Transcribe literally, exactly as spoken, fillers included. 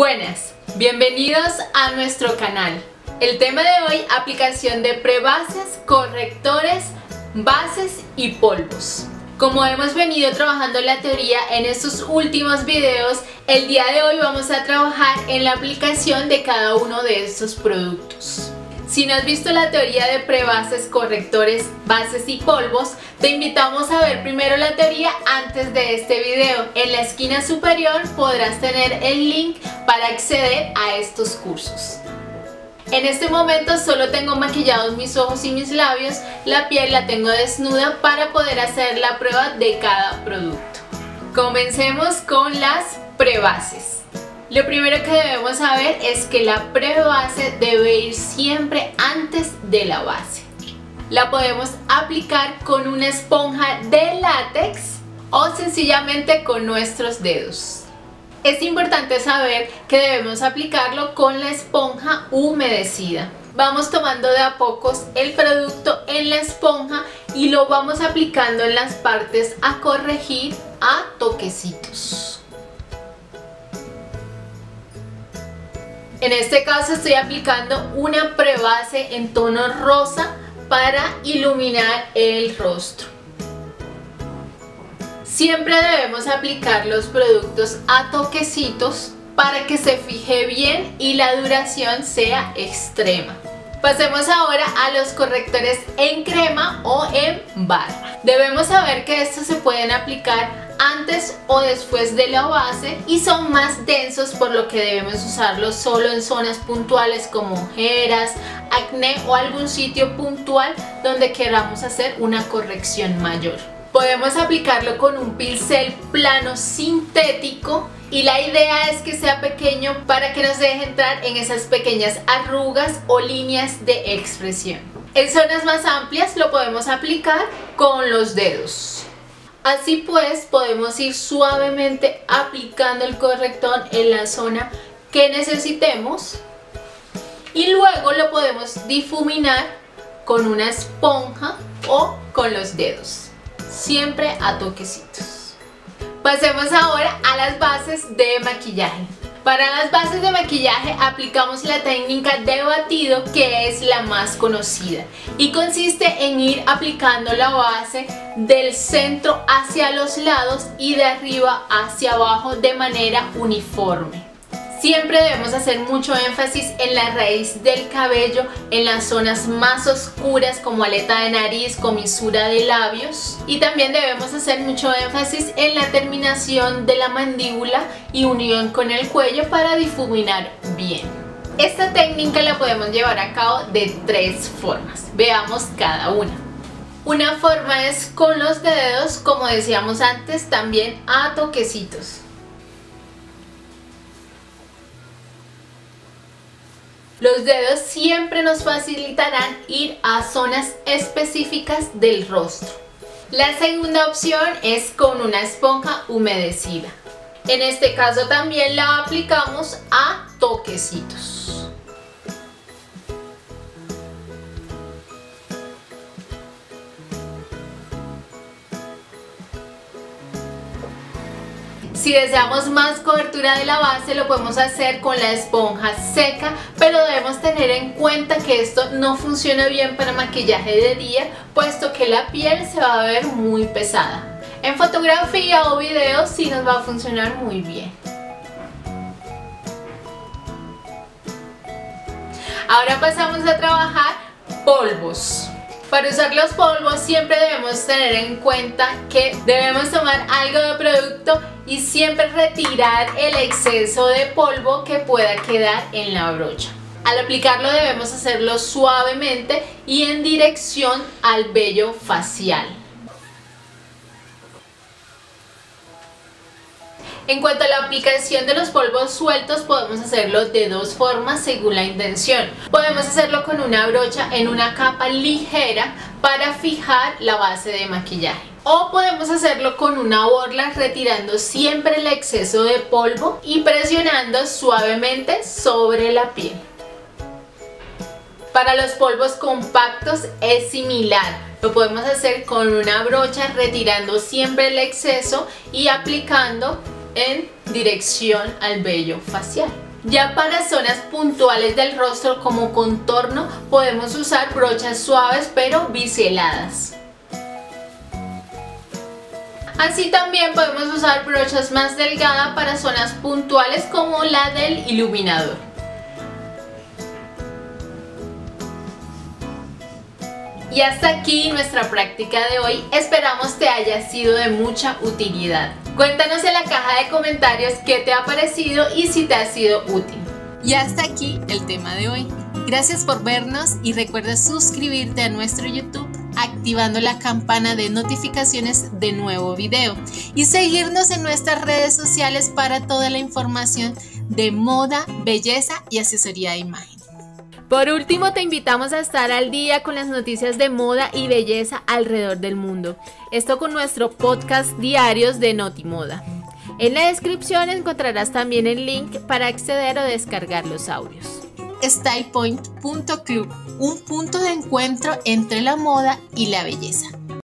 Buenas, bienvenidos a nuestro canal. El tema de hoy, aplicación de prebases, correctores, bases y polvos. Como hemos venido trabajando la teoría en estos últimos videos, el día de hoy vamos a trabajar en la aplicación de cada uno de estos productos. Si no has visto la teoría de prebases, correctores, bases y polvos, te invitamos a ver primero la teoría antes de este video. En la esquina superior podrás tener el link para acceder a estos cursos. En este momento solo tengo maquillados mis ojos y mis labios, la piel la tengo desnuda para poder hacer la prueba de cada producto. Comencemos con las prebases. Lo primero que debemos saber es que la prebase debe ir siempre antes de la base. La podemos aplicar con una esponja de látex o sencillamente con nuestros dedos. Es importante saber que debemos aplicarlo con la esponja humedecida. Vamos tomando de a pocos el producto en la esponja y lo vamos aplicando en las partes a corregir a toquecitos. En este caso estoy aplicando una prebase en tono rosa para iluminar el rostro. Siempre debemos aplicar los productos a toquecitos para que se fije bien y la duración sea extrema. Pasemos ahora a los correctores en crema o en barra. Debemos saber que estos se pueden aplicar antes o después de la base y son más densos, por lo que debemos usarlos solo en zonas puntuales como ojeras, acné o algún sitio puntual donde queramos hacer una corrección mayor. Podemos aplicarlo con un pincel plano sintético y la idea es que sea pequeño para que nos deje entrar en esas pequeñas arrugas o líneas de expresión. En zonas más amplias lo podemos aplicar con los dedos. Así pues, podemos ir suavemente aplicando el corrector en la zona que necesitemos y luego lo podemos difuminar con una esponja o con los dedos, siempre a toquecitos. Pasemos ahora a las bases de maquillaje. Para las bases de maquillaje aplicamos la técnica de batido, que es la más conocida y consiste en ir aplicando la base del centro hacia los lados y de arriba hacia abajo de manera uniforme. Siempre debemos hacer mucho énfasis en la raíz del cabello, en las zonas más oscuras como aleta de nariz, comisura de labios, y también debemos hacer mucho énfasis en la terminación de la mandíbula y unión con el cuello para difuminar bien. Esta técnica la podemos llevar a cabo de tres formas. Veamos cada una. Una forma es con los dedos, como decíamos antes, también a toquecitos. Los dedos siempre nos facilitarán ir a zonas específicas del rostro. La segunda opción es con una esponja humedecida. En este caso también la aplicamos a toquecitos. Si deseamos más cobertura de la base lo podemos hacer con la esponja seca, pero debemos tener en cuenta que esto no funciona bien para maquillaje de día, puesto que la piel se va a ver muy pesada. En fotografía o video sí nos va a funcionar muy bien. Ahora pasamos a trabajar polvos. Para usar los polvos siempre debemos tener en cuenta que debemos tomar algo de producto y siempre retirar el exceso de polvo que pueda quedar en la brocha. Al aplicarlo debemos hacerlo suavemente y en dirección al vello facial. En cuanto a la aplicación de los polvos sueltos, podemos hacerlo de dos formas según la intención. Podemos hacerlo con una brocha en una capa ligera para fijar la base de maquillaje. O podemos hacerlo con una borla, retirando siempre el exceso de polvo y presionando suavemente sobre la piel. Para los polvos compactos es similar. Lo podemos hacer con una brocha, retirando siempre el exceso y aplicando en dirección al vello facial. Ya para zonas puntuales del rostro como contorno podemos usar brochas suaves pero biseladas. Así también podemos usar brochas más delgadas para zonas puntuales como la del iluminador. Y hasta aquí nuestra práctica de hoy. Esperamos te haya sido de mucha utilidad. Cuéntanos en la caja de comentarios qué te ha parecido y si te ha sido útil. Y hasta aquí el tema de hoy. Gracias por vernos y recuerda suscribirte a nuestro YouTube activando la campana de notificaciones de nuevo video y seguirnos en nuestras redes sociales para toda la información de moda, belleza y asesoría de imagen. Por último, te invitamos a estar al día con las noticias de moda y belleza alrededor del mundo. Esto con nuestro podcast diarios de NotiModa. En la descripción encontrarás también el link para acceder o descargar los audios. StylePoint punto club, un punto de encuentro entre la moda y la belleza.